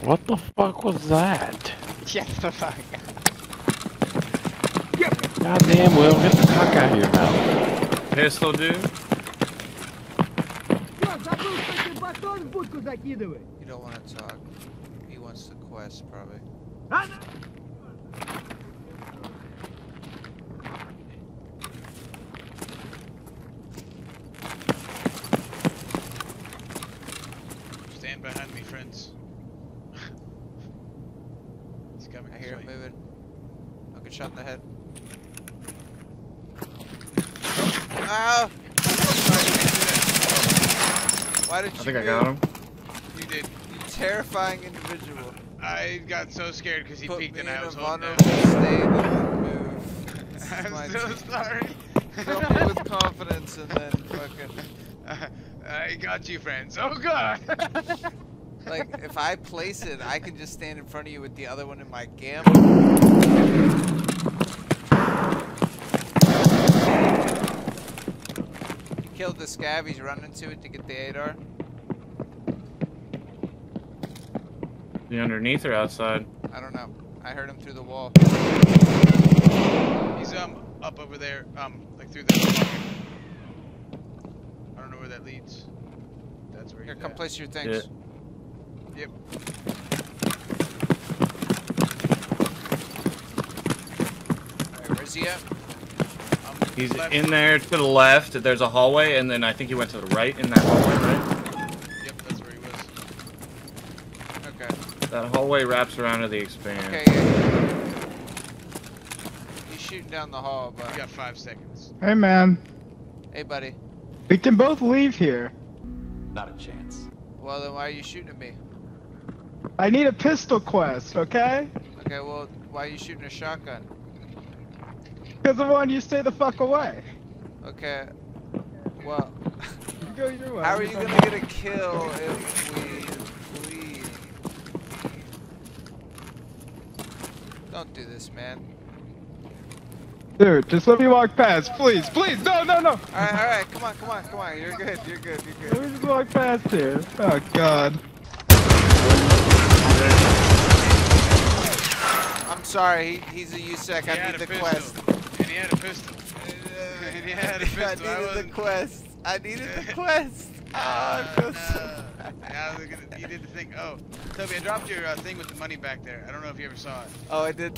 What the fuck was that? Shut the fuck up. Yep. God damn, Will, get the fuck out of here now. Pistol, dude. You don't want to talk. He wants the quest, probably. Stand behind me, friends. He's coming. I hear him moving. I'll get shot in the head. Ow! Why did you? I think I got him. You did. You terrifying individual. I got so scared because he peeked and I was holding down. I'm so sorry. Help me with confidence and then fucking. I got you, friends. Oh god. Like if I place it, I can just stand in front of you with the other one in my gamble. Killed the scab, he's running to it to get the ADAR. Is he underneath or outside? I don't know. I heard him through the wall. He's up over there, like through the... I don't know where that leads. That's where. Here, come at. Place your things. Yeah. Yep. Alright, where's he at? He's left. In there to the left, there's a hallway, and then I think he went to the right in that hallway, right? Yep, that's where he was. Okay. That hallway wraps around to the expanse. Okay, yeah. He's shooting down the hall, but... You got 5 seconds. Hey, man. Hey, buddy. We can both leave here. Not a chance. Well, then why are you shooting at me? I need a pistol quest, okay? Okay, well, why are you shooting a shotgun? Because of one, you stay the fuck away. Okay. Well, go your way. How are you gonna get a kill if we leave? Don't do this, man. Dude, just let me walk past, please, please. No, no, no. All right, come on, come on, come on. You're good, you're good, you're good. Let me just walk past here. Oh god. I'm sorry. He's a USEC. I need the quest. And he had a pistol. And he had a pistol. I needed the quest. I needed the quest. Oh, I feel so bad. You did the thing. Oh, Toby, I dropped your thing with the money back there. I don't know if you ever saw it. Oh, I did.